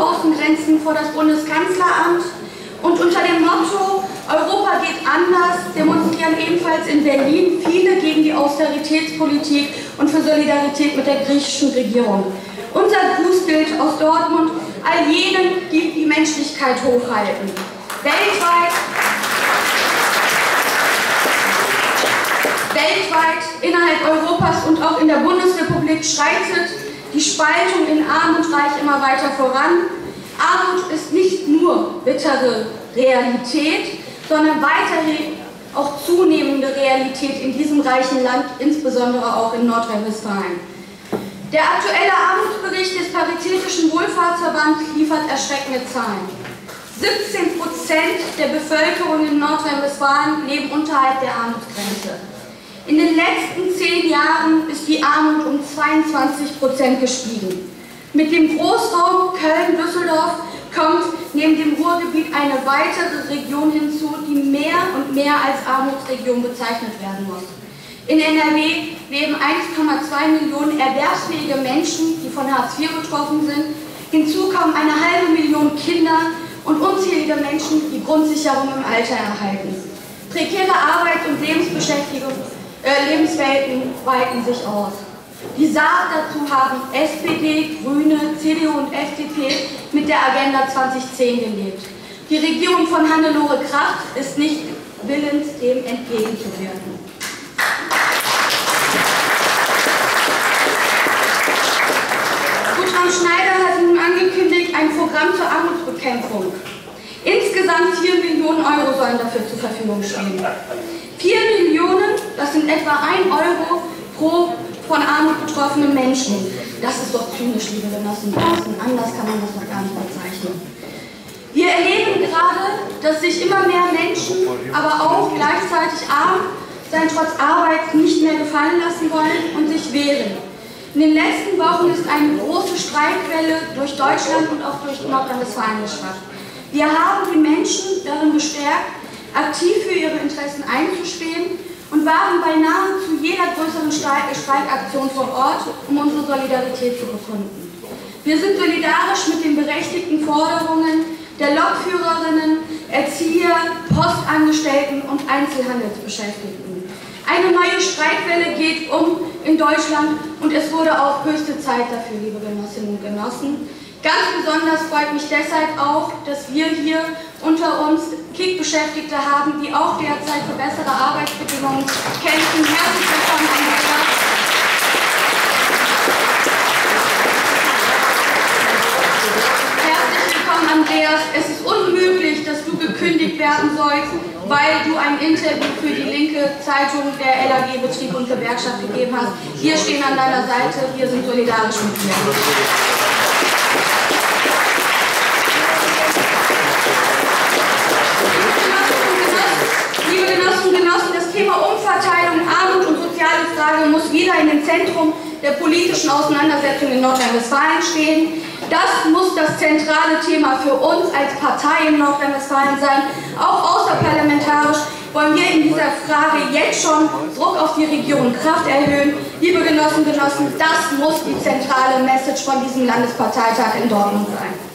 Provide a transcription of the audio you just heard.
Außengrenzen vor das Bundeskanzleramt und unter dem Motto Europa geht anders demonstrieren ebenfalls in Berlin viele gegen die Austeritätspolitik und für Solidarität mit der griechischen Regierung. Unser Grußbild aus Dortmund all jenen, die die Menschlichkeit hochhalten. Weltweit, innerhalb Europas und auch in der Bundesrepublik schreitet die Spaltung in Arm und Reich immer weiter voran. Armut ist nicht nur bittere Realität, sondern weiterhin auch zunehmende Realität in diesem reichen Land, insbesondere auch in Nordrhein-Westfalen. Der aktuelle Armutsbericht des Paritätischen Wohlfahrtsverbands liefert erschreckende Zahlen. 17% der Bevölkerung in Nordrhein-Westfalen leben unterhalb der Armutsgrenze. In den letzten 10 Jahren ist die Armut um 22% gestiegen. Mit dem Großraum Köln-Düsseldorf kommt neben dem Ruhrgebiet eine weitere Region hinzu, die mehr und mehr als Armutsregion bezeichnet werden muss. In NRW leben 1,2 Millionen erwerbsfähige Menschen, die von Hartz IV betroffen sind. Hinzu kommen eine halbe Million Kinder und unzählige Menschen, die Grundsicherung im Alter erhalten. Prekäre Arbeits- und Lebenswelten weiten sich aus. Die Saat dazu haben SPD, Grüne, CDU und FDP mit der Agenda 2010 gelegt. Die Regierung von Hannelore Kraft ist nicht willens, dem entgegenzuwirken. Gutram Schneider hat nun angekündigt, ein Programm zur Armutsbekämpfung. Insgesamt 4 Millionen Euro sollen dafür zur Verfügung stehen. 4 Millionen, das sind etwa 1 Euro pro von Armut betroffene Menschen. Das ist doch zynisch, liebe Genossen. Anders kann man das doch gar nicht bezeichnen. Wir erleben gerade, dass sich immer mehr Menschen, aber auch gleichzeitig arm, sein trotz Arbeit nicht mehr gefallen lassen wollen und sich wehren. In den letzten Wochen ist eine große Streikwelle durch Deutschland und auch durch Nordrhein-Westfalen geschafft. Wir haben die Menschen darin bestärkt, aktiv für ihre Interessen einzustehen und waren bei nahezu jeder größeren Streikaktion vor Ort, um unsere Solidarität zu bekunden. Wir sind solidarisch mit den berechtigten Forderungen der Lokführerinnen, Erzieher, Postangestellten und Einzelhandelsbeschäftigten. Eine neue Streikwelle geht in Deutschland und es wurde auch höchste Zeit dafür, liebe Genossinnen und Genossen. Ganz besonders freut mich deshalb auch, dass wir hier unter uns KIK-Beschäftigte haben, die auch derzeit für bessere Arbeitsbedingungen kämpfen. Herzlich willkommen an der Stadt. Herzlich willkommen, Andreas. Es ist unmöglich, dass du gekündigt werden sollst, weil du ein Interview für die linke Zeitung der LAG Betrieb und Gewerkschaft gegeben hast. Wir stehen an deiner Seite, wir sind solidarisch mit dir. Liebe Genossinnen und Genossen, das Thema Umverteilung, Armut und soziale Frage muss wieder in dem Zentrum der politischen Auseinandersetzung in Nordrhein-Westfalen stehen. Das muss das zentrale Thema für uns als Partei in Nordrhein-Westfalen sein. Auch außerparlamentarisch wollen wir in dieser Frage jetzt schon Druck auf die Regierung Kraft erhöhen. Liebe Genossinnen und Genossen, das muss die zentrale Message von diesem Landesparteitag in Dortmund sein.